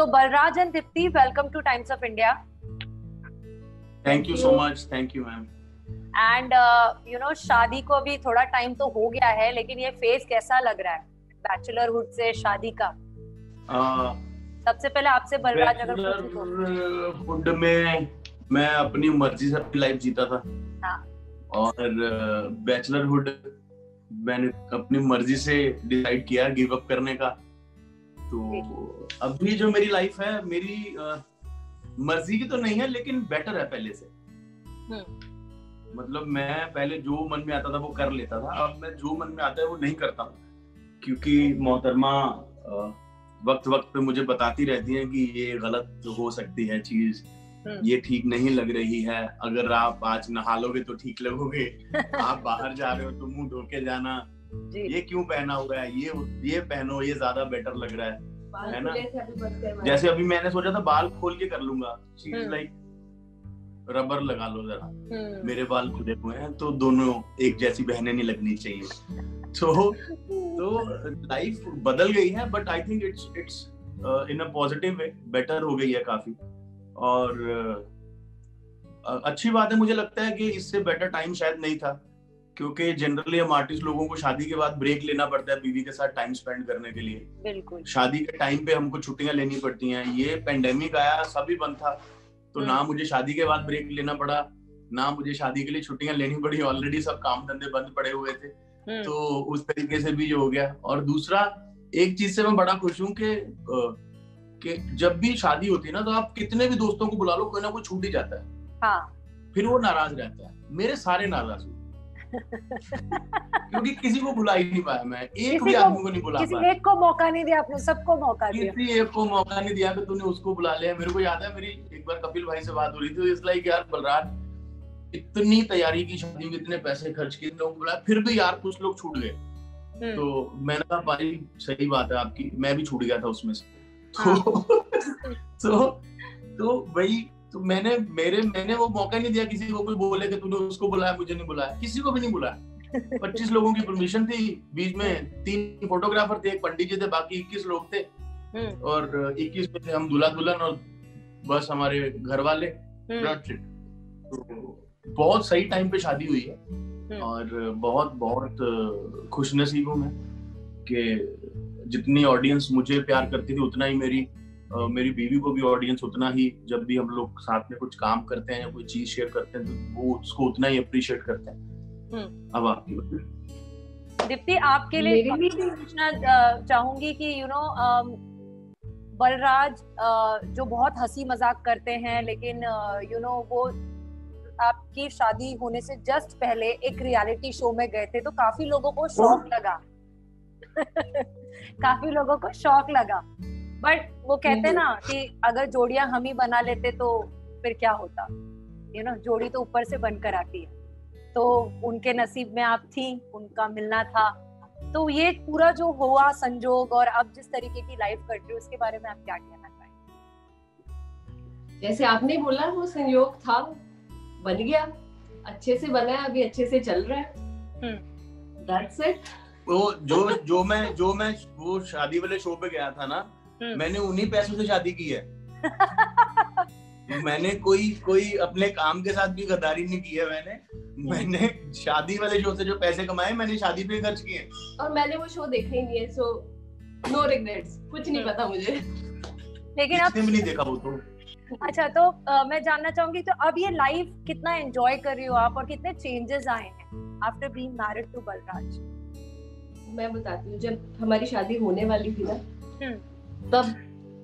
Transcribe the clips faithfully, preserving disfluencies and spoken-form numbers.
So Balraj and Deepti, welcome to Times of India. Thank you so much. Thank you, ma'am. And uh, you know, शादी को अभी थोड़ा time तो हो गया है, लेकिन ये फेज कैसा लग रहा है बैचलरहुड से शादी का? uh, सबसे पहले आपसे बलराज, अगर में मैं अपनी मर्जी से अपनी लाइफ जीता था, हाँ। और बैचलरहुड uh, मैंने अपनी मर्जी से डिसाइड किया गिव अप करने का। तो अभी जो मेरी लाइफ है, मेरी uh, मर्जी की तो नहीं है, लेकिन बेटर है पहले से। मतलब मैं पहले जो मन में आता था वो कर लेता था, अब मैं जो मन में आता है वो नहीं करता हूँ, क्योंकि मोहतरमा वक्त वक्त पे मुझे बताती रहती है कि ये गलत हो सकती है चीज, ये ठीक नहीं लग रही है, अगर आप आज नहा लोगे तो ठीक लगोगे, आप बाहर जा रहे हो तो मुंह धो के जाना, ये क्यों पहना हुआ है, ये ये पहनो, ये ज्यादा बेटर लग रहा है, है ना? जैसे अभी मैंने सोचा था बाल खोल के कर लूंगा, चीज लाइक रबर लगा लो जरा, मेरे बाल खुले हुए हैं तो दोनों एक जैसी बहने नहीं लगनी चाहिए। तो तो लाइफ बदल गई है, but I think it's it's in a positive way, better हो गई है काफी, और uh, अच्छी बात है। मुझे लगता है कि इससे बेटर टाइम शायद नहीं था, क्योंकि जनरली हम आर्टिस्ट लोगों को शादी के बाद ब्रेक लेना पड़ता है बीवी के साथ टाइम स्पेंड करने के लिए। बिल्कुल। शादी के टाइम पे हमको छुट्टियां लेनी पड़ती हैं, ये पेंडेमिक आया, सभी बंद था, तो ना मुझे शादी के बाद ब्रेक लेना पड़ा, ना मुझे शादी के लिए छुट्टियां लेनी पड़ी, ऑलरेडी सब काम धंधे बंद पड़े हुए थे, तो उस तरीके से भी ये हो गया। और दूसरा एक चीज से मैं बड़ा खुश हूँ कि जब भी शादी होती है ना, तो आप कितने भी दोस्तों को बुला लो, कोई ना कोई छूट ही जाता है, फिर वो नाराज रहता है। मेरे सारे नाराज हुए क्योंकि किसी को बुला ही नहीं पाया मैं, एक भी आदमी को नहीं बुला किसी पाया, एक को मौका नहीं दिया आपने, सबको मौका दिया, किसी एक को मौका नहीं दिया कि तूने उसको बुला लिया। मेरे को याद है मेरी एक बार कपिल भाई से बात हो रही थी, इस लाइक यार बलराज इतनी तैयारी की शादी में, इतने पैसे खर्च किए, लोगों को बुलाया, फिर भी यार कुछ लोग छूट गए। तो मैंने कहा भाई सही बात है आपकी, मैं भी छूट गया था उसमें से। तो तो भाई तो मैंने मेरे मैंने वो मौका नहीं दिया किसी को, कोई बोले कि तूने उसको बुलाया मुझे नहीं बुलाया, किसी को भी नहीं बुलाया। पच्चीस लोगों की परमिशन थी, बीच में तीन फोटोग्राफर थे, एक पंडित जी थे, बाकी इक्कीस लोग थे, और इक्कीस में थे हम दूल्हा दुल्हन और बस हमारे घर वाले। तो बहुत सही टाइम पे शादी हुई है, और बहुत बहुत खुशनसीब हूँ मैं कि जितनी ऑडियंस मुझे प्यार करती थी, उतना ही मेरी Uh, मेरी बीवी को भी ऑडियंस उतना ही, जब भी हम लोग साथ में कुछ काम करते हैं या कोई चीज शेयर करते हैं, तो वो उसको उतना ही अप्रिशिएट करते हैं। अब आपकी बात दीप्ति, आपके लिए पूछना चाहूंगी कि यू नो बलराज जो बहुत हंसी मजाक करते हैं, लेकिन यू नो वो आपकी शादी होने से जस्ट पहले एक रियलिटी शो में गए थे, तो काफी लोगों को शौक लगा काफी लोगों को शौक लगा बट वो कहते हैं ना कि अगर जोड़ियां हम ही बना लेते तो फिर क्या होता, यू नो जोड़ी तो ऊपर से बनकर आती है। तो उनके नसीब में आप थी, उनका मिलना था, तो ये पूरा जो हुआ संजोग, और अब जिस तरीके की लाइफ कट रही है, उसके बारे में आप क्या कहना चाहेंगे? जैसे आपने बोला वो संयोग था, बन गया, अच्छे से बना है, अभी अच्छे से चल रहा है। That's it. वो जो जो मैं जो मैं वो शादी वाले शो पे गया था ना, मैंने उन्हीं पैसों से शादी की है। मैंने कोई कोई अपने काम के साथ भी गद्दारी नहीं की है। मैंने मैंने शादी वाले शो से जो पैसे कमाए, मैंने शादी पे खर्च किए। और मैंने वो शो देखा ही नहीं है, सो नो रिग्रेट्स, कुछ नहीं पता मुझे। लेकिन अब आपने नहीं देखा वो तो। अच्छा, तो आ, मैं जानना चाहूंगी, तो अब ये लाइफ कितना एंजॉय कर रही हो आप, और कितने चेंजेस आए हैं after being married to Balraj? मैं बताती हूँ, जब हमारी शादी होने वाली थी ना, तब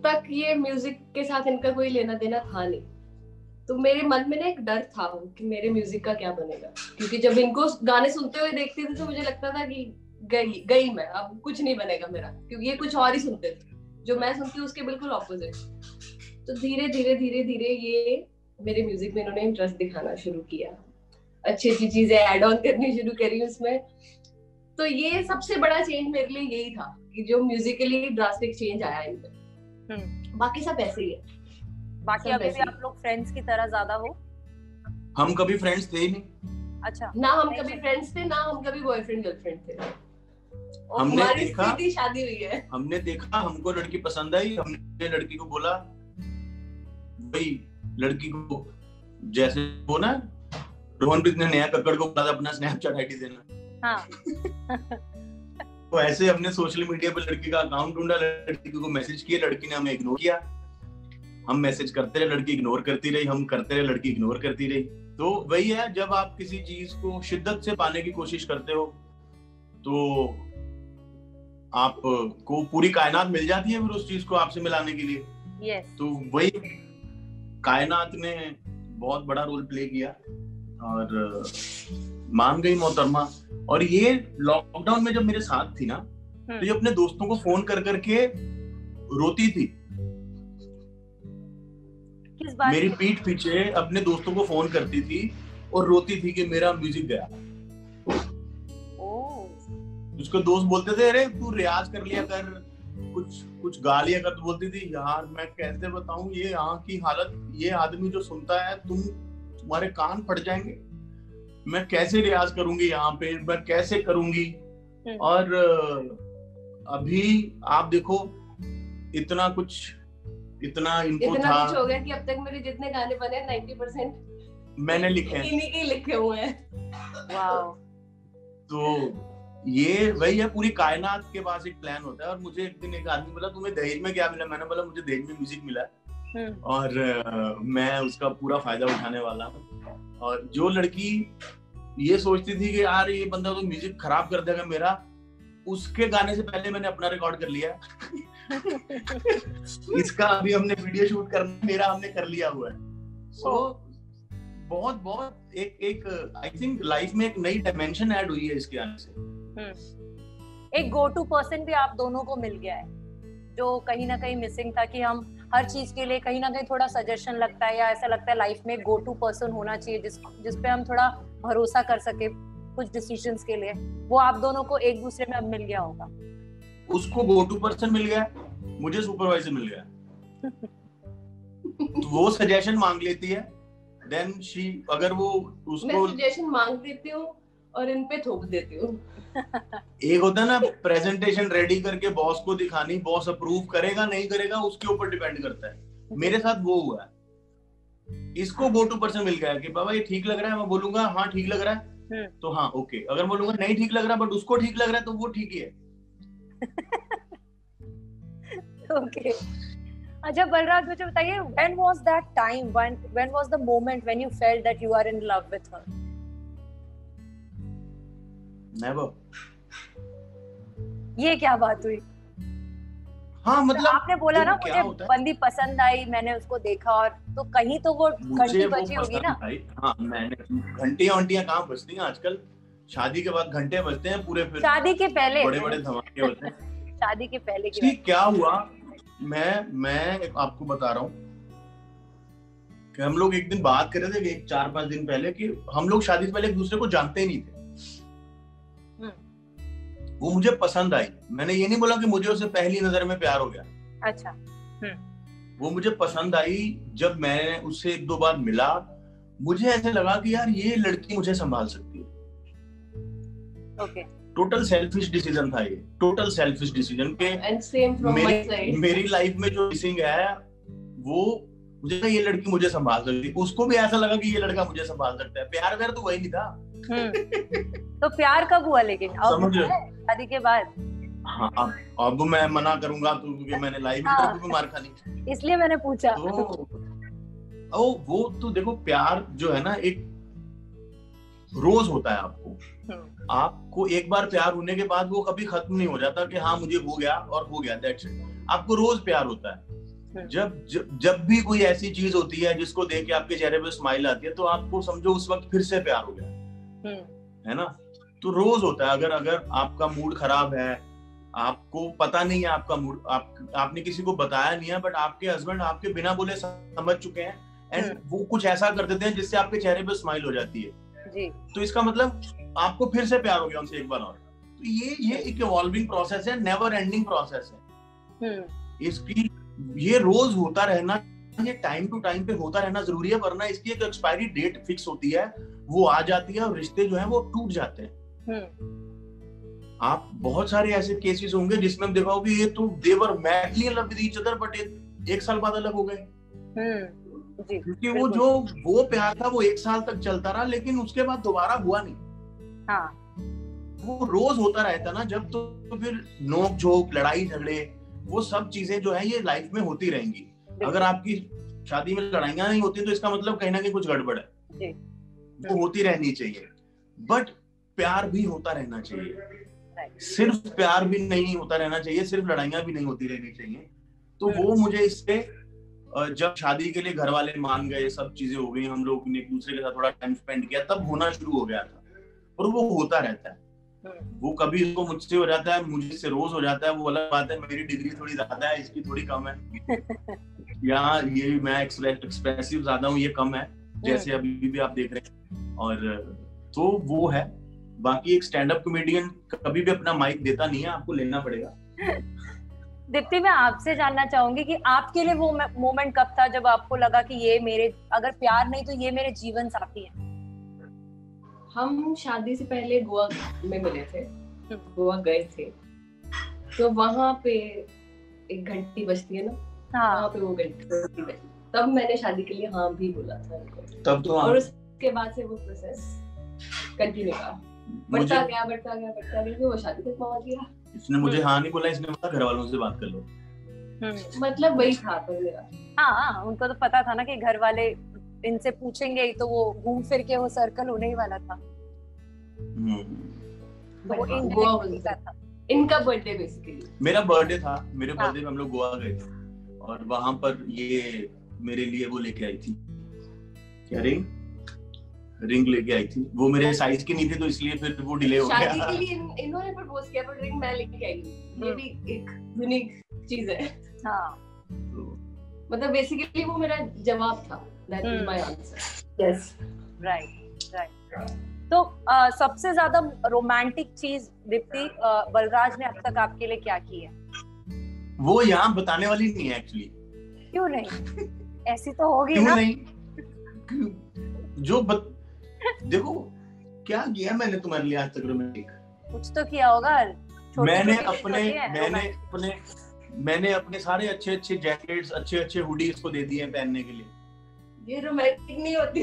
तक ये म्यूजिक के साथ इनका कोई लेना देना था नहीं, तो मेरे मन में ना एक डर था कि मेरे म्यूजिक का क्या बनेगा, क्योंकि जब इनको गाने सुनते हुए देखती थी तो मुझे लगता था कि गई गई मैं, अब कुछ नहीं बनेगा मेरा, क्योंकि ये कुछ और ही सुनते थे, जो मैं सुनती हूँ उसके बिल्कुल ऑपोजिट। तो धीरे धीरे धीरे धीरे ये मेरे म्यूजिक में इन्होंने इंटरेस्ट दिखाना शुरू किया, अच्छी अच्छी चीजें एड ऑन करनी शुरू करी उसमें। तो ये सबसे बड़ा चेंज मेरे लिए यही था कि जो म्यूजिकली ड्रास्टिक चेंज आया इनमें, बाकी सब ऐसे ही है। बाकी अभी भी आप लोग फ्रेंड्स की तरह ज्यादा हो? हम कभी फ्रेंड्स थे ही नहीं। अच्छा। ना हम कभी फ्रेंड्स थे, ना हम कभी बॉयफ्रेंड गर्लफ्रेंड थे। हमने देखा शादी हुई है, हमने देखा, हमको लड़की पसंद आई, हमने लड़की को बोला भाई लड़की को जैसे वो ना रोहनप्रीत ने नया कक्कड़ को बोला अपना स्नैपचैट आईडी देना। हाँ। तो ऐसे हमने सोशल मीडिया पर लड़की का अकाउंट ढूंढा, लड़की को मैसेज किए, लड़की ने हमें इग्नोर किया, हम मैसेज करते रहे, लड़की इग्नोर करती रही, हम करते रहे, लड़की इग्नोर करती रही। तो वही है, जब आप किसी चीज को शिद्दत से पाने की कोशिश करते हो तो आपको पूरी कायनात मिल जाती है फिर उस चीज को आपसे मिलाने के लिए। yes. तो वही कायनात ने बहुत बड़ा रोल प्ले किया और मान गई मोहतरमा। और ये लॉकडाउन में जब मेरे साथ थी ना तो ये अपने दोस्तों को फोन कर करके रोती थी। किस बात? मेरी पीठ पीछे अपने दोस्तों को फोन करती थी और रोती थी कि मेरा म्यूजिक गया। ओ। उसको दोस्त बोलते थे अरे तू रियाज कर लिया कर, कुछ कुछ गा लिया कर। तो बोलती थी यार मैं कैसे बताऊं, ये यहाँ की हालत, ये आदमी जो सुनता है तुम तुम्हारे कान फट जाएंगे, मैं कैसे रियाज करूंगी यहाँ पे, मैं कैसे करूंगी। और अभी आप देखो इतना कुछ इतना इनको इतना था, कुछ हो गया कि अब तक मेरे जितने गाने बने नब्बे परसेंट मैंने लिखे हैं, इन्हीं के लिखे हुए हैं। वाओ। तो ये वही है, पूरी कायनात के पास एक प्लान होता है। और मुझे एक दिन एक आदमी बोला तुम्हें दहेज में क्या मिला, मैंने बोला मुझे दहेज में म्यूजिक मिला है और मैं उसका पूरा फायदा उठाने वाला हूँ। और जो लड़की ये सोचती थी कि यार ये बंदा तो म्यूजिक खराब कर देगा मेरा, उसके गाने से पहले मैंने अपना रिकॉर्ड कर लिया। इसका अभी हमने वीडियो शूट करना, मेरा हमने कर लिया हुआ है। सो so, बहुत बहुत एक एक आई थिंक लाइफ में एक नई डायमेंशन ऐड हुई है इसके आने से। एक गो टू पर्सन भी आप दोनों को मिल गया है जो कहीं ना कहीं मिसिंग था, कि हम हर चीज के लिए कहीं ना कहीं थोड़ा सजेशन लगता है या ऐसा लगता है लाइफ में गो टू पर्सन होना चाहिए जिस जिस पे हम थोड़ा भरोसा कर सके कुछ डिसीजंस के लिए। वो आप दोनों को एक दूसरे में अब मिल गया होगा। उसको गो टू पर्सन मिल गया, मुझे सुपरवाइजर मिल गया। तो वो सजेशन मांग लेती है, देन शी अगर वो उसको मैं सजेशन मांग देती हूँ और इन पे थोप देती हूँ। एक होता है ना प्रेजेंटेशन रेडी करके बॉस को दिखानी, बॉस अप्रूव करेगा नहीं करेगा उसके ऊपर डिपेंड करता है। मेरे साथ वो हुआ है, इसको गो टू पर्सन मिल गया कि बाबा ये ठीक लग रहा है, मैं बोलूंगा हाँ ठीक लग रहा है तो हाँ ओके, अगर बोलूंगा नहीं ठीक लग रहा बट उसको ठीक लग रहा है तो वो ठीक ही है। Okay. अच्छा बलराज मुझे बताइए, when was that time, when when was the moment when you felt that you are in love with her? Never. ये क्या बात हुई? हाँ मतलब तो आपने बोला ना मुझे बंदी पसंद आई, मैंने उसको देखा, और तो कहीं तो वो घंटी बजी होगी ना। हाँ मैंने घंटी ऑंटियाँ कहाँ बजती हैं आजकल, शादी के बाद घंटे बजते हैं पूरे, फिर शादी के पहले बड़े बड़े धमाके होते हैं। शादी के पहले की क्या हुआ, मैं मैं आपको बता रहा हूँ कि हम लोग एक दिन बात कर रहे थे एक चार पांच दिन पहले कि हम लोग शादी से पहले एक दूसरे को जानते ही नहीं थे। वो मुझे पसंद आई, मैंने ये नहीं बोला कि मुझे उसे पहली नजर में प्यार हो गया। अच्छा। वो मुझे पसंद आई, जब मैं उससे एक दो बार मिला मुझे ऐसे लगा कि यार ये लड़की मुझे संभाल सकती है। टोटल सेल्फिश डिसीजन था ये, टोटल सेल्फिश डिसीजन के मेरी लाइफ में जो मिसिंग है वो मुझे ये लड़की मुझे संभाल सकती है। उसको भी ऐसा लगा कि ये लड़का मुझे संभाल सकता है। प्यार व्यार तो वही नहीं था। तो प्यार कब हुआ लेकिन शादी के बाद? हाँ अब मैं मना करूंगा तो क्योंकि मैंने लाइफ इंटरव्यू में मार खानी, इसलिए मैंने पूछा। ओ वो तो देखो प्यार जो है ना एक रोज होता है, आपको आपको एक बार प्यार होने के बाद वो कभी खत्म नहीं हो जाता कि हाँ मुझे हो गया और हो गया, दैट्स इट। आपको रोज प्यार होता है। जब जब जब भी कोई ऐसी चीज होती है जिसको देख के आपके चेहरे पे स्माइल आती है तो आपको समझो उस वक्त फिर से प्यार हो गया है ना। तो रोज होता है। अगर अगर आपका मूड खराब है, आपको पता नहीं है आपका मूड, आप, आपने किसी को बताया नहीं है बट आपके हस्बैंड आपके बिना बोले समझ चुके हैं एंड वो कुछ ऐसा कर देते हैं जिससे आपके चेहरे पे स्माइल हो जाती है, तो इसका मतलब आपको फिर से प्यार हो गया उनसे एक बार और। तो ये ये एक इवॉल्विंग प्रोसेस है, नेवर एंडिंग प्रोसेस है इसकी। ये रोज होता रहना, ये टाइम टू टाइम पे होता रहना जरूरी है, वरना इसकी एक एक्सपायरी डेट फिक्स होती है, वो आ जाती है और रिश्ते जो है वो टूट जाते हैं। आप बहुत सारे ऐसे केसेस होंगे जिसमें दिखाओगे ये तो they were madly love with each other but एक साल बाद अलग हो गए, क्योंकि वो जो वो प्यार था वो एक साल तक चलता रहा लेकिन उसके बाद दोबारा हुआ नहीं। हाँ। वो रोज होता रहता ना जब, तो, तो फिर नोक झोंक, लड़ाई झगड़े, वो सब चीजें जो है ये लाइफ में होती रहेंगी। अगर आपकी शादी में लड़ाइयां नहीं होती तो इसका मतलब कहीं ना कहीं कुछ गड़बड़ है, वो होती रहनी चाहिए। बट प्यार भी होता रहना चाहिए, सिर्फ प्यार भी नहीं होता रहना चाहिए, सिर्फ लड़ाइयां भी नहीं होती रहनी चाहिए। तो वो मुझे इससे, जब शादी के लिए घर वाले मान गए, सब चीजें हो गई, हम लोग ने एक दूसरे के साथ थोड़ा टाइम स्पेंड किया, तब होना शुरू हो गया था। और वो होता रहता है, वो कभी इसको मुझसे हो जाता है, मुझसे रोज हो जाता है, वो अलग बात है मेरी डिग्री थोड़ी ज्यादा है, इसकी थोड़ी कम है, या ये मैं एक्सप्रेसिव ज्यादा हूँ, ये कम है, जैसे अभी भी आप देख रहे हैं। और तो वो है, बाकी एक स्टैंड अप कॉमेडियन कभी भी अपना माइक देता नहीं है, आपको लेना पड़ेगा। दीप्ति, मैं आपसे जानना चाहूंगी कि आपके लिए वो मोमेंट कब था जब आपको लगा कि ये मेरे, अगर प्यार नहीं तो ये मेरे जीवन साथी हैं। हम शादी से पहले गोवा में मिले थे, गोवा गए थे, तो वहाँ पे एक घंटी बजती है ना। हाँ। वहाँ पे वो घंटी बजी, तब मैंने शादी के लिए हाँ भी बोला था तब तो। और उसके बाद से वो प्रोसेस कंटिन्यू रहा, बढ़ता गया बढ़ता गया बढ़ता गया, तो वो शादी तक पहुंच गया। इसने मुझे हाँ नहीं बोला, इसने बोला घर वालों से बात कर लो, मतलब वही था तो मेरा। हाँ, उनको तो पता था ना कि घर वाले इनसे पूछेंगे तो वो घूम फिर के वो सर्कल होने ही वाला था। तो वो गोवा था, इनका बर्थडे बेसिकली मेरा बर्थडे था, मेरे बर्थडे पे हम लोग गोवा गए थे और वहाँ पर ये मेरे लिए वो लेके आई थी, क्या रिंग रिंग लेके आई थी, वो मेरे साइज की नहीं थी तो इसलिए फिर वो डिले हो गया। शादी के लिए इन्होंने प्रपोज किया पर रिंग मैं लेके आई, ये भी एक यूनिक चीज है। हाँ, मतलब बेसिकली वो मेरा जवाब था, that is my answer. Yes, right right. तो आ, सबसे ज्यादा रोमांटिक चीज दीप्ति, बलराज ने अब तक आपके लिए क्या की है? वो यहाँ बताने वाली नहीं है एक्चुअली। क्यों नहीं? ऐसी तो होगी ना। क्यों नहीं? जो बत... देखो क्या किया मैंने तुम्हारे लिए आज तक रोमांटिक? कुछ तो किया होगा। मैंने अपने मैंने अपने मैंने अपने सारे अच्छे अच्छे जैकेट्स, अच्छे अच्छे हुडी इसको दे दिए पहनने के लिए। ये रोमांटिक नहीं होती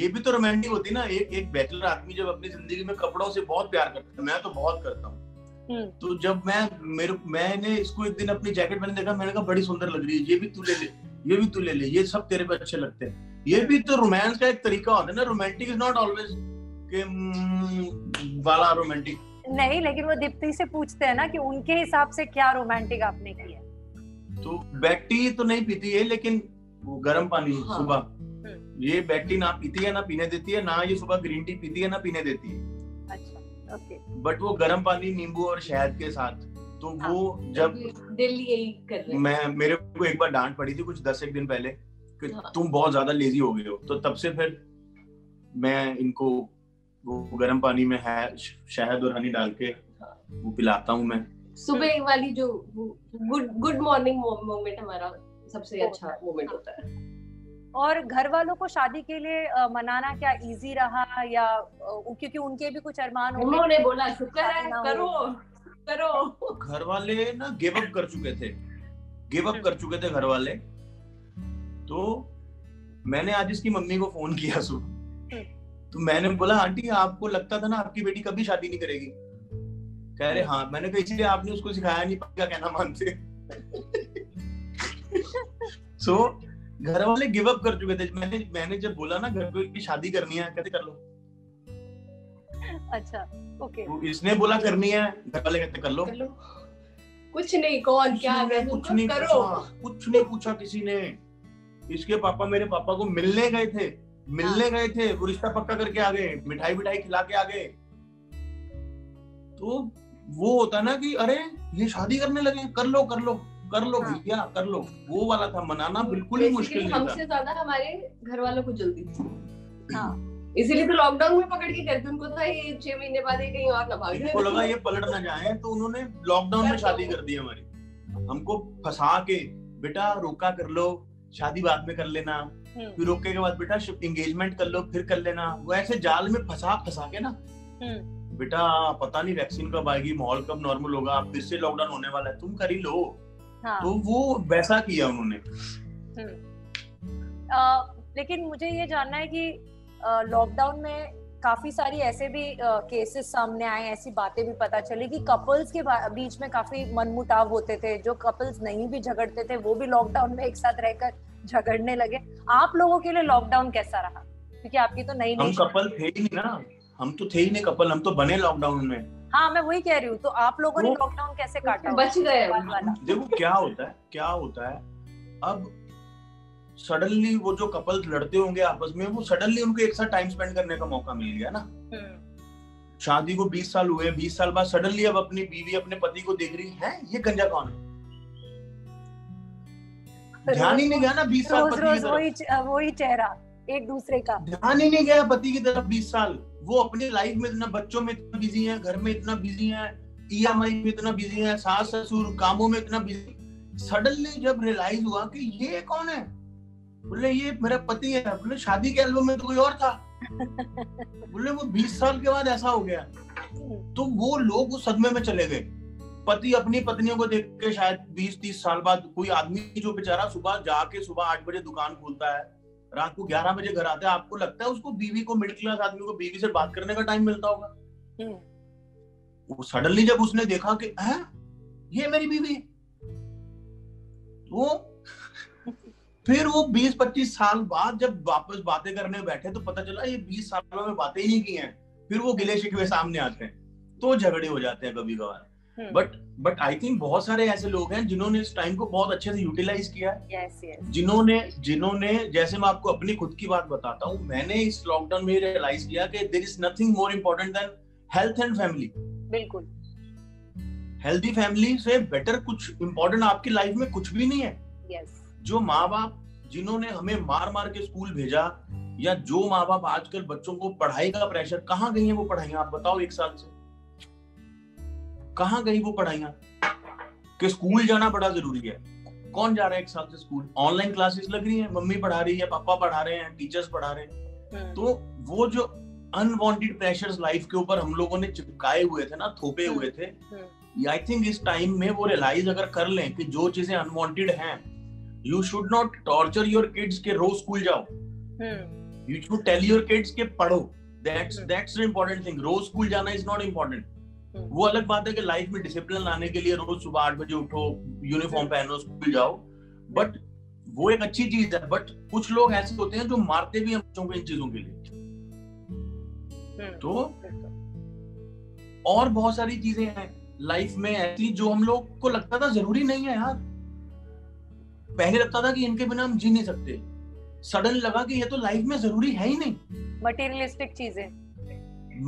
ये भी तो रोमांटिक होती ना। एक एक बैचलर आदमी जब अपनी जिंदगी में कपड़ों से बहुत प्यार करता है, मैं तो बहुत करता हूँ, तो जब मैं मेरे मैंने इसको एक दिन अपनी जैकेट मैंने देखा, मैंने कहा बड़ी सुंदर लग रही है, ये भी तू ले ले, ये भी तू ले ले, ये सब तेरे पे अच्छे लगते हैं। ये भी तो रोमांस का एक तरीका होता है ना। रोमांटिक इज नॉट ऑलवेज के वाला रोमांटिक नहीं, लेकिन वो दीप्ति से पूछते हैं ना कि उनके हिसाब से क्या रोमांटिक आपने किया। तो बैक टी तो नहीं पीती है, लेकिन वो गर्म पानी सुबह, ये बैक टी ना पीती है, ना पीने देती है, ना ये सुबह ग्रीन टी पीती है, ना पीने देती है। अच्छा, ओके। बट वो गर्म पानी नींबू और शहद के साथ, तो वो जब दिल यही कर रहे हैं। मैं मेरे को एक बार डांट पड़ी थी कुछ दस एक दिन पहले कि तुम बहुत ज्यादा लेजी हो गए हो, तो तब से फिर मैं इनको वो गर्म पानी में है शहद और हनी डाल के वो पिलाता हूँ। मैं सुबह वाली जो गुड गुड मॉर्निंग मोमेंट हमारा सबसे अच्छा मोमेंट होता है। और घर वालों को शादी के लिए मनाना क्या इजी रहा, या क्योंकि उनके भी कुछ अरमान होंगे? उन्होंने बोला शुक्र है, करो करो। घर वाले ना गिव अप कर चुके थे, गिव अप कर चुके थे घर वाले। तो मैंने आज इसकी मम्मी को फोन किया सुबह, तो मैंने बोला आंटी आपको लगता था ना आपकी बेटी कभी शादी नहीं करेगी, कह रहे हाँ। मैंने कहा इसलिए आपने उसको सिखाया नहीं क्या कहना मानते। सो घर वाले गिव अप कर चुके थे। मैंने मैंने जब बोला ना घर पे शादी करनी है, कहते कर लो। अच्छा, ओके। तो इसने बोला करनी है, घर वाले कहते कर लो, कर लो। कुछ नहीं, कौन क्या कुछ नहीं करो, कुछ नहीं पूछा किसी ने। इसके पापा मेरे पापा को मिलने गए थे, मिलने गए थे, वो रिश्ता पक्का करके आ गए, मिठाई मिठाई खिला के आ गए। तो वो होता ना कि अरे ये शादी करने लगे, कर लो कर लो कर लो भैया कर लो, वो वाला था। मनाना बिल्कुल ही मुश्किल नहीं था, हमसे ज्यादा हमारे घर वालों को जल्दी थी। हाँ, इसीलिए तो लॉकडाउन में पकड़ के करते, उनको था ये छह महीने बाद ये कहीं और ना भागे, वो लगा ये पलट ना जाए, तो उन्होंने लॉकडाउन में शादी कर दी हमारी, हमको फंसा के। बेटा रोका कर लो, शादी बाद में कर लेना, फिर रोके के बाद बेटा एंगेजमेंट कर लो, फिर कर लेना। वो ऐसे जाल में फंसा फंसा के ना, बेटा पता नहीं वैक्सीन कब आएगी, माहौल कब नॉर्मल होगा, फिर से लॉकडाउन होने वाला है, तुम कर ही लो। हाँ। तो वो वैसा किया उन्होंने। आ, लेकिन मुझे ये जानना है कि लॉकडाउन में काफी सारी ऐसे भी केसेस सामने आए, ऐसी बातें भी पता चली कि कपल्स के बीच में काफी मनमुटाव होते थे, जो कपल्स नहीं भी झगड़ते थे वो भी लॉकडाउन में एक साथ रहकर झगड़ने लगे। आप लोगों के लिए लॉकडाउन कैसा रहा, क्योंकि आपकी तो नई नई कपल थे ही नहीं ना, हम तो थे ही नहीं कपल, हम तो बने लॉकडाउन में। हाँ मैं वही कह रही हूँ, तो आप लोगों ने लॉकडाउन कैसे काटा, बच गए? देखो क्या होता है, क्या होता है अब सडनली वो जो कपल लड़ते होंगे आपस में, वो सडनली उनको एक साथ टाइम स्पेंड करने का मौका मिल गया ना। शादी को बीस साल हुए, बीस साल बाद सडनली अब अपनी बीवी अपने पति को देख रही है, ये गंजा कौन है, ध्यान ही नहीं गया ना बीस साल, वही चेहरा एक दूसरे का, ध्यान ही नहीं गया पति की तरफ बीस साल। वो अपनी लाइफ में इतना, बच्चों में इतना बिजी है, घर में इतना बिजी है, ई एम आई में इतना बिजी है, सास ससुर कामों में इतना बिजी। सडनली जब रियलाइज हुआ कि ये कौन है, बोले ये मेरा पति है, बोले शादी के एल्बम में तो कोई और था, बोले वो बीस साल के बाद ऐसा हो गया। तो वो लोग उस सदमे में चले गए, पति अपनी पत्नियों को देख के शायद बीस तीस साल बाद, कोई आदमी जो बेचारा सुबह जाके सुबह आठ बजे दुकान खोलता है, रात को ग्यारह बजे घर आता है, आपको लगता है उसको बीवी को, मिडिल क्लास आदमी को बीवी से बात करने का टाइम मिलता होगा। वो सडनली जब उसने देखा कि है ये मेरी बीवी, वो फिर वो बीस पच्चीस साल बाद जब वापस बातें करने बैठे तो पता चला ये बीस सालों में बातें ही नहीं की हैं, फिर वो गिले शिकवे सामने आते हैं, तो झगड़े हो जाते हैं कभी कभार। बट बट आई थिंक बहुत सारे ऐसे लोग हैं जिन्होंने इस टाइम को बहुत अच्छे से यूटिलाइज किया। yes, yes. जिन्होंने जिन्होंने जैसे मैं आपको अपनी खुद की बात बताता हूँ, मैंने इस लॉकडाउन में रियलाइज किया कि there is nothing more important than health and family. बिल्कुल, हेल्दी फैमिली से बेटर कुछ इम्पोर्टेंट आपकी लाइफ में कुछ भी नहीं है। yes. जो माँ बाप जिन्होंने हमें मार मार के स्कूल भेजा, या जो माँ बाप आजकल बच्चों को पढ़ाई का प्रेशर, कहाँ गई है वो पढ़ाइयाँ, आप बताओ एक साल से कहाँ गई वो पढ़ाइयाँ कि स्कूल जाना बड़ा जरूरी है। कौन जा रहा है एक साल से स्कूल, ऑनलाइन क्लासेस लग रही है, मम्मी पढ़ा रही है, पापा पढ़ा रहे हैं, टीचर्स पढ़ा रहे हैं। तो वो जो अनवांटेड प्रेशर्स लाइफ के ऊपर हम लोगों ने चिपकाए हुए थे ना, थोपे हुए थे, आई थिंक इस टाइम में वो रियलाइज अगर कर लें कि जो चीजें अनवांटेड हैं, You should not torture your kids के रोज स्कूल जाओ। hmm. You should tell your kids के पढ़ो। That's hmm. that's the important thing। रोज स्कूल जाना is not important। hmm. वो अलग बात है कि लाइफ में डिसिप्लिन लाने के लिए रोज सुबह आठ बजे उठो, यूनिफॉर्म hmm. पहनो, स्कूल जाओ, बट वो एक अच्छी चीज है। बट कुछ लोग ऐसे होते हैं जो मारते भी हैं बच्चों को इन चीजों के लिए। hmm. तो और बहुत सारी चीजें हैं लाइफ में ऐसी जो हम लोग को लगता था जरूरी नहीं है यार। पहले लगता था कि इनके बिना हम जी नहीं सकते, सडन लगा कि ये तो लाइफ में जरूरी है ही नहीं। मटेरियलिस्टिक चीजें,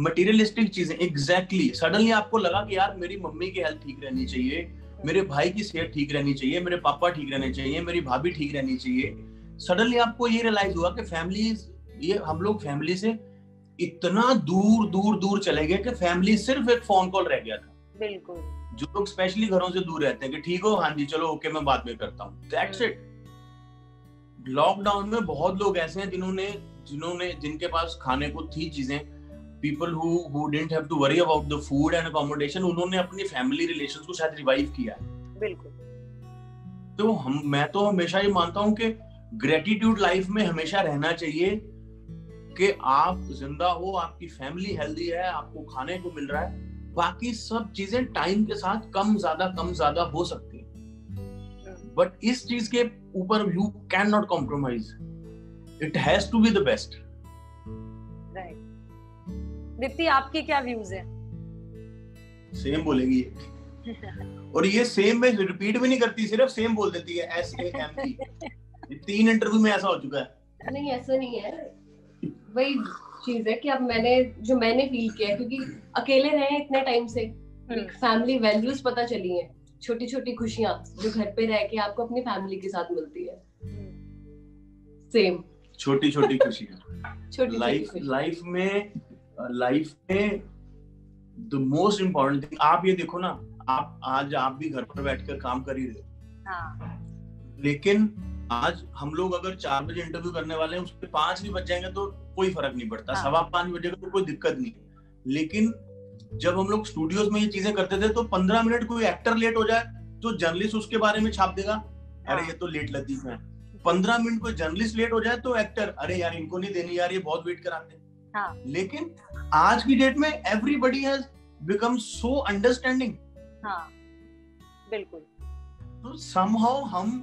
मटेरियलिस्टिक चीजें एग्जैक्टली। सडनली आपको लगा कि यार मेरी मम्मी की हेल्थ ठीक रहनी चाहिए, मेरे भाई की सेहत ठीक रहनी चाहिए, मेरे पापा ठीक रहने चाहिए, मेरी भाभी ठीक रहनी चाहिए। सडनली आपको ये रियलाइज हुआ कि फैमिली, ये हम लोग फैमिली से इतना दूर दूर दूर चले गए कि फैमिली सिर्फ एक फोन कॉल रह गया था। बिल्कुल, जो लोग स्पेशली घरों से दूर रहते हैं कि ठीक हो, हाँ जी चलो ओके मैं बाद में करता हूँ, दैट्स इट। लॉकडाउन में बहुत लोग ऐसे हैं जिन्होंने जिन्होंने जिनके पास खाने को थी चीजें, people who who didn't have to worry about the food and accommodation, उन्होंने अपनी फैमिली रिलेशंस को शायद रिवाइव किया। बिल्कुल, तो हम मैं तो हमेशा ये मानता हूँ कि ग्रेटिट्यूड लाइफ में हमेशा रहना चाहिए कि आप जिंदा हो, आपकी फैमिली हेल्दी है, आपको खाने को मिल रहा है, बाकी सब चीजें टाइम के साथ कम ज्यादा कम ज्यादा हो सकती है, बट इस चीज के ऊपर you can not compromise, it has to be the best. Right, Deepti आपके क्या व्यूज हैं? सेम बोलेगी और ये सेम में रिपीट भी नहीं करती, सिर्फ सेम बोल देती है, एस ए एम पी। तीन इंटरव्यू में ऐसा हो चुका है। नहीं ऐसा नहीं है, वही चीज है कि अब मैंने जो मैंने फील किया है, क्योंकि अकेले रहे इतने टाइम से, फैमिली वैल्यूज पता चली हैं, छोटी छोटी खुशियां जो घर पे रह के आपको अपनी फैमिली के साथ मिलती है। सेम छोटी छोटी खुशियां लाइफ लाइफ में लाइफ में द मोस्ट इम्पोर्टेंट थिंग। आप ये देखो ना, आप आज आप भी घर पर बैठकर काम कर ही रहे, लेकिन आज हम लोग अगर चार बजे इंटरव्यू करने वाले हैं, उसके पांच भी बज जाएंगे तो कोई फर्क नहीं पड़ता। हाँ। सवा पांच बजे तो कोई दिक्कत नहीं है, लेकिन जब हम लोग स्टूडियोज में ये चीजें करते थे तो पंद्रह मिनट कोई एक्टर लेट हो जाए तो जर्नलिस्ट उसके बारे में छाप देगा, अरे ये तो लेट लतीफ है। पंद्रह मिनट कोई जर्नलिस्ट लेट हो जाए तो एक्टर, अरे यार इनको नहीं देनी यार, ये बहुत वेट कराते हैं। हाँ। लेकिन आज की डेट में everybody has become so understanding. हाँ, बिल्कुल। तो समहाउ हम,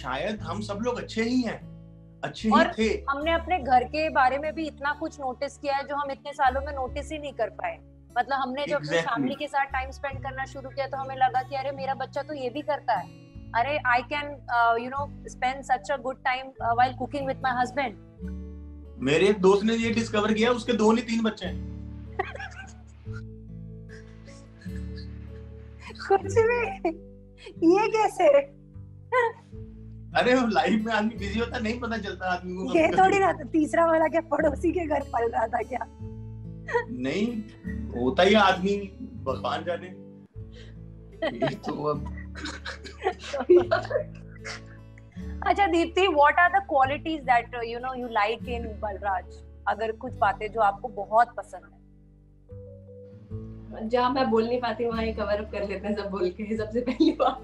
शायद हम सब लोग अच्छे ही हैं, अच्छे और ही थे। हमने अपने घर के बारे में भी इतना कुछ नोटिस किया है जो हम इतने सालों में नोटिस ही नहीं कर पाए। मतलब हमने जब exactly. फैमिली के साथ टाइम स्पेंड करना शुरू किया तो हमें लगा कि अरे मेरा बच्चा तो ये भी करता है, अरे I can you know spend such a good time while cooking with my husband. मेरे एक दोस्त ने ये डिस्कवर किया, उसके दो नहीं तीन बच्चे हैं। कुछ भी, ये कैसे? अरे लाइफ में आदमी बिजी होता, नहीं पता चलता आदमी को। ये थोड़ी ना तीसरा वाला क्या पड़ोसी के घर पल रहा था क्या? नहीं, होता ही आदमी भगवान जाने। तो अब अच्छा Deepti, what are the qualities that you know you like in Balraj? अगर कुछ बातें जो आपको बहुत पसंद है। जहाँ मैं बोल नहीं पाती वहाँ कवर अप कर लेते हैं सब बोल के, सबसे पहली बात।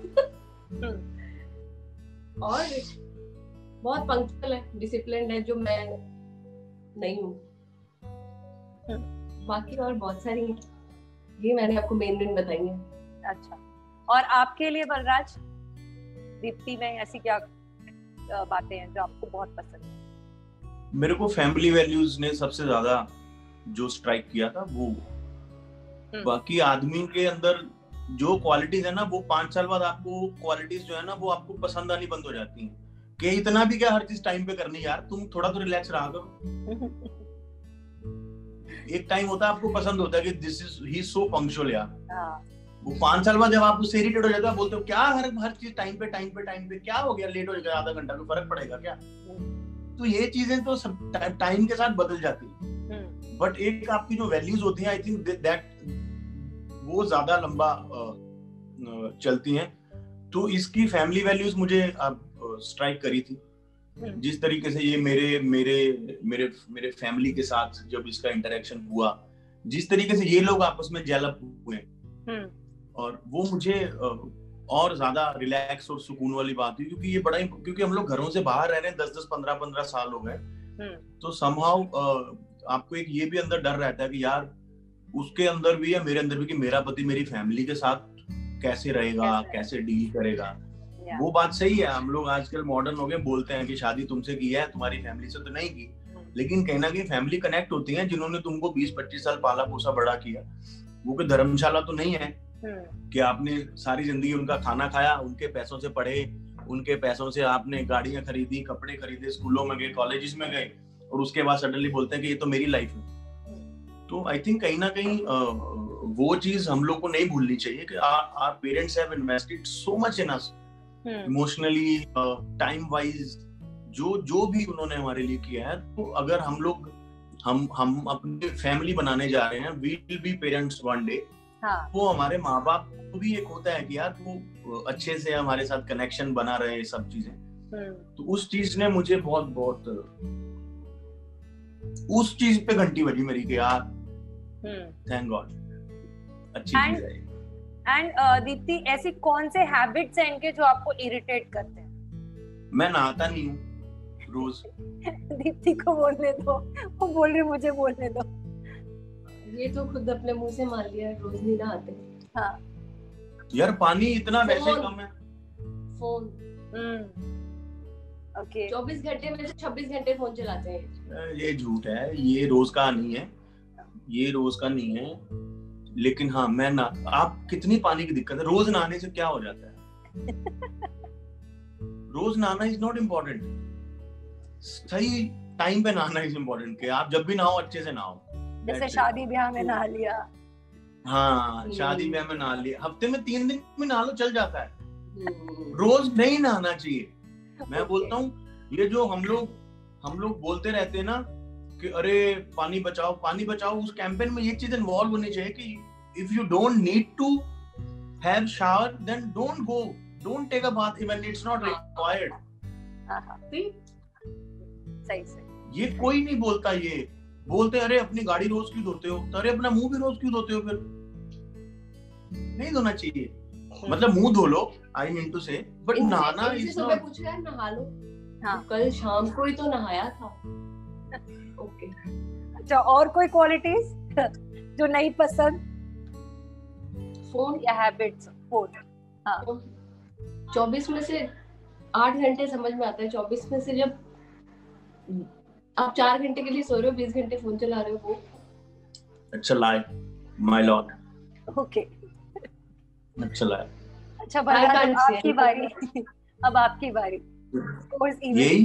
और बहुत पंक्चुअल है, डिसिप्लिन है, जो मैं नहीं हूँ। बाकी और बहुत सारी है, ये मैंने आपको मेन मेन बताई है। अच्छा, और आपके लिए बलराज, दीप्ति में ऐसी क्या बातें हैं जो आपको बहुत पसंद है? मेरे को फैमिली वैल्यूज ने सबसे ज्यादा जो स्ट्राइक किया था वो। बाकी आदमी के अंदर जो क्वालिटीज है ना, वो पांच साल बाद आपको क्वालिटीज जो है ना वो आपको पसंद आनी बंद हो जाती है कि इतना भी क्या हर चीज टाइम पे करनी यार, तुम थोड़ा तो रिलैक्स रहा करो। एक टाइम होता है आपको पसंद होता है कि this is he so punctual यार, वो पांच साल बाद जब आप उससे इरिटेट हो जाता है, बोलते हो क्या हर हर चीज टाइम पे टाइम पे टाइम पे, क्या हो गया लेट हो जाएगा आधा घंटा, तो फर्क पड़ेगा क्या? तो ये चीजें तो सब टाइम के साथ बदल जाती है, बट एक आपकी जो वैल्यूज होती है आई थिंक दैट वो ज्यादा लंबा चलती हैं। तो इसकी फैमिली वैल्यूज मुझे अब स्ट्राइक करी थी, जिस तरीके से ये मेरे मेरे मेरे मेरे फैमिली के साथ जब इसका इंटरेक्शन हुआ, जिस तरीके से ये लोग आपस में जलप हुए, और वो मुझे और ज्यादा रिलैक्स और सुकून वाली बात हुई, क्योंकि ये बड़ा ही, क्योंकि हम लोग घरों से बाहर रह रहे हैं दस दस पंद्रह पंद्रह साल हो गए, तो समहाउ आपको एक ये भी अंदर डर रहता है कि यार उसके अंदर भी या मेरे अंदर भी कि मेरा पति मेरी फैमिली के साथ कैसे रहेगा, कैसे डील करेगा। वो बात सही है, हम लोग आजकल मॉडर्न हो गए, बोलते हैं कि शादी तुमसे की है, तुम्हारी फैमिली से तो नहीं की, लेकिन कहना कि फैमिली कनेक्ट होती है जिन्होंने तुमको बीस पच्चीस साल पाला पोसा बड़ा किया। वो कोई धर्मशाला तो नहीं है कि आपने सारी जिंदगी उनका खाना खाया, उनके पैसों से पढ़े, उनके पैसों से आपने गाड़ियां खरीदी, कपड़े खरीदे, स्कूलों में गए, कॉलेजेस में गए, और उसके बाद सडनली बोलते हैं कि ये तो मेरी लाइफ है। तो आई थिंक कहीं ना कहीं वो चीज हम लोग को नहीं भूलनी चाहिए कि our parents have invested so much in us emotionally, time wise, जो जो भी उन्होंने हमारे लिए किया है। तो अगर हम लोग हम हम अपनी फैमिली बनाने जा रहे हैं, we will be parents one day, वो हमारे माँ बाप को भी एक होता है कि यार वो अच्छे से हमारे साथ कनेक्शन बना रहे, सब चीजें। तो उस चीज ने मुझे बहुत बहुत उस चीज पे घंटी बजी मेरी कि यार थैंक गॉड अच्छी चीज है। एंड दीप्ति, ऐसी कौन से हैबिट्स हैं इनके जो आपको इरिटेट करते हैं? मैं नहाता नहीं हूँ रोज। दीप्ति को बोलने दो, वो बोल रही मुझे बोलने दो। ये तो खुद अपने मुंह से मान लिया, रोज नहीं नहाते। हाँ यार, पानी इतना वैसे कम है। फोन ओके, चौबीस घंटे में से छब्बीस घंटे फोन चलाते हैं। ये झूठ है, ये रोज का नहीं है, ये रोज का नहीं है। लेकिन हाँ, मैं ना, आप कितनी पानी की दिक्कत है, रोज नहाने से क्या हो जाता है? रोज नहाना इज नॉट इम्पोर्टेंट, सही टाइम पे नहाना इज इम्पोर्टेंट कि आप जब भी नहाओ अच्छे से नहाओ। जैसे शादी ब्याह में नहा लिया। हाँ, शादी ब्याह में नहा लिया, हफ्ते में तीन दिन में नहा लो, चल जाता है। रोज नहीं नहाना चाहिए। मैं okay. बोलता हूँ, ये जो हम लोग हम लोग बोलते रहते हैं ना कि अरे पानी बचाओ पानी बचाओ, उस कैंपेन में ये चीज इन्वॉल्व होनी चाहिए कि if you don't need to have shower then don't go, don't take a bath even it's not required. सही सही, ये कोई नहीं बोलता। ये बोलते अरे अपनी गाड़ी रोज क्यों धोते हो, तो अरे अपना मुंह भी रोज क्यों धोते हो, फिर नहीं धोना चाहिए। मतलब मुंह धो लो, I mean to say, but नहाना इस समय पूछ रहा है नहा लो। हां कल शाम को ही तो नहाया था। ओके अच्छा, और कोई क्वालिटीज जो नहीं पसंद? फोन या हैबिट्स? फोन। हां चौबीस में से आठ घंटे समझ में आता है, चौबीस में से जब आप चार घंटे के लिए सो रहे हो, बीस घंटे फोन चला रहे हो, अच्छा लाए माय लॉर्ड। ओके अच्छा लाए। अच्छा भाई आपकी बारी, अब आपकी बारी। यही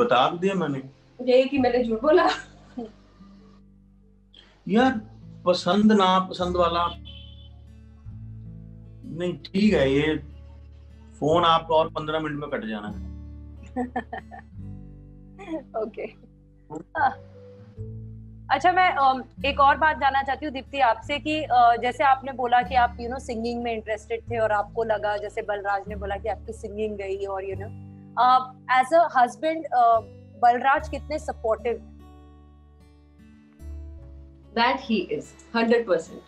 बता दिया मैंने, यही कि मैंने झूठ बोला यार। पसंद ना पसंद वाला नहीं ठीक है, ये फोन आपका और पंद्रह मिनट में कट जाना है। ओके अच्छा, मैं एक और बात जानना चाहती हूँ दीप्ति आपसे कि जैसे आपने बोला कि आप यू नो सिंगिंग में इंटरेस्टेड थे और आपको लगा, जैसे बलराज ने बोला कि आपकी सिंगिंग गई, और you know as a husband Balraj कितने supportive? That he is hundred percent.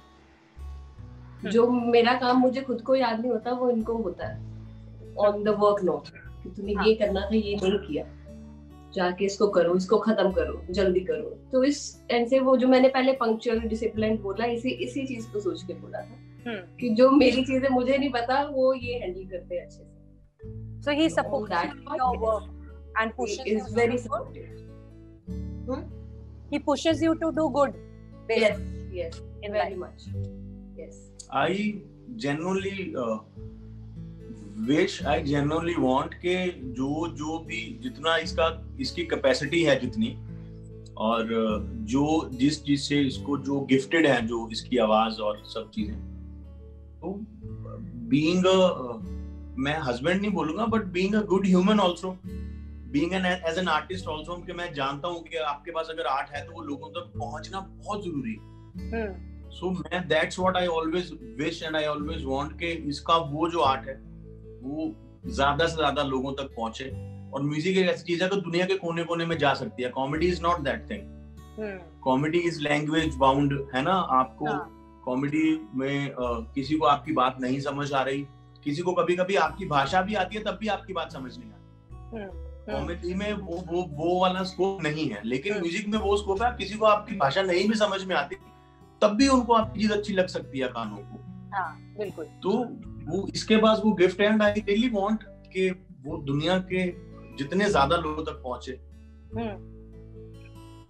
जो मेरा काम मुझे खुद को याद नहीं होता वो इनको होता है ऑन द वर्क नोट, कि तुम्हें हाँ। ये करना था ये नहीं किया, जाके इसको करो, इसको खत्म करो, जल्दी करो। तो इस एंड से वो जो मैंने पहले पंक्चुअल डिसिप्लिन बोला, इसी इसी चीज को सोच के बोला था कि जो मेरी चीजें मुझे नहीं पता वो ये हैंडल करते हैं अच्छे से। So he supports your work and pushes you. He is very supportive. He pushes you to do good. Yes, yes, very much. Yes. I genuinely uh, Which I genuinely want के जो जो भी जितना इसका इसकी कैपेसिटी है जितनी, और जो जिस चीज से इसको जो गिफ्टेड है, जो इसकी आवाज और सब चीजें, तो बीइंग अ, मैं हस्बैंड नहीं बोलूंगा, but being a good human also, being an as an artist also, कि मैं जानता हूँ कि आपके पास अगर आर्ट है तो वो लोगों तक तो पहुंचना बहुत जरूरी है। सो मैं that's what I always wish and I always want के इसका वो जो आर्ट है वो ज्यादा से ज्यादा लोगों तक पहुंचे। और म्यूजिक एक ऐसी चीज है जो दुनिया के कोने कोने में जा सकती है। Comedy is not that thing, comedy is language bound, है ना। आपको कॉमेडी में आ, किसी को आपकी बात नहीं समझ आ रही, किसी को कभी कभी आपकी भाषा भी आती है तब भी आपकी बात समझ नहीं आती। कॉमेडी में वो वो वो वाला स्कोप नहीं है, लेकिन म्यूजिक में वो स्कोप है। किसी को आपकी भाषा नहीं भी समझ में आती तब भी उनको आपकी चीज अच्छी लग सकती है कानों को। हाँ, बिल्कुल। तो वो इसके पास वो गिफ्ट है, एंड आई रियली वांट कि वो दुनिया के जितने ज्यादा लोगों तक पहुंचे।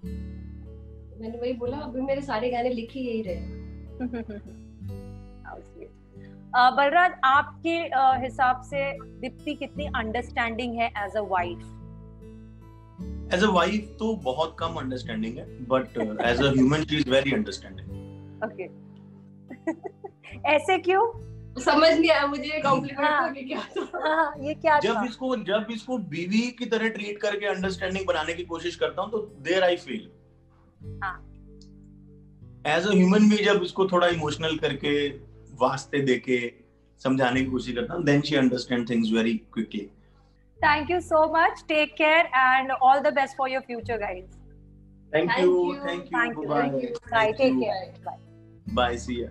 मैंने वही बोला, अभी मेरे सारे गाने लिखे यही रहे। बलराज, आपके हिसाब से दीप्ति कितनी अंडरस्टैंडिंग है as a wife? As a wife तो बहुत कम अंडरस्टैंडिंग है, but as a human she is very understanding. Okay ऐसे क्यों? समझ नहीं आया मुझे कॉम्प्लीमेंट हाँ, था क्या था? ये क्या जब था? इसको जब इसको बीवी की तरह ट्रीट करके अंडरस्टैंडिंग बनाने की कोशिश करता हूँ तो there I feel as a human भी, जब इसको थोड़ा इमोशनल करके वास्ते देके समझाने की कोशिश करता हूँ, then she understand things very quickly. Thank you so much, take care and all the best for your future guys. Thank you, thank you, bye, take care, bye, see you.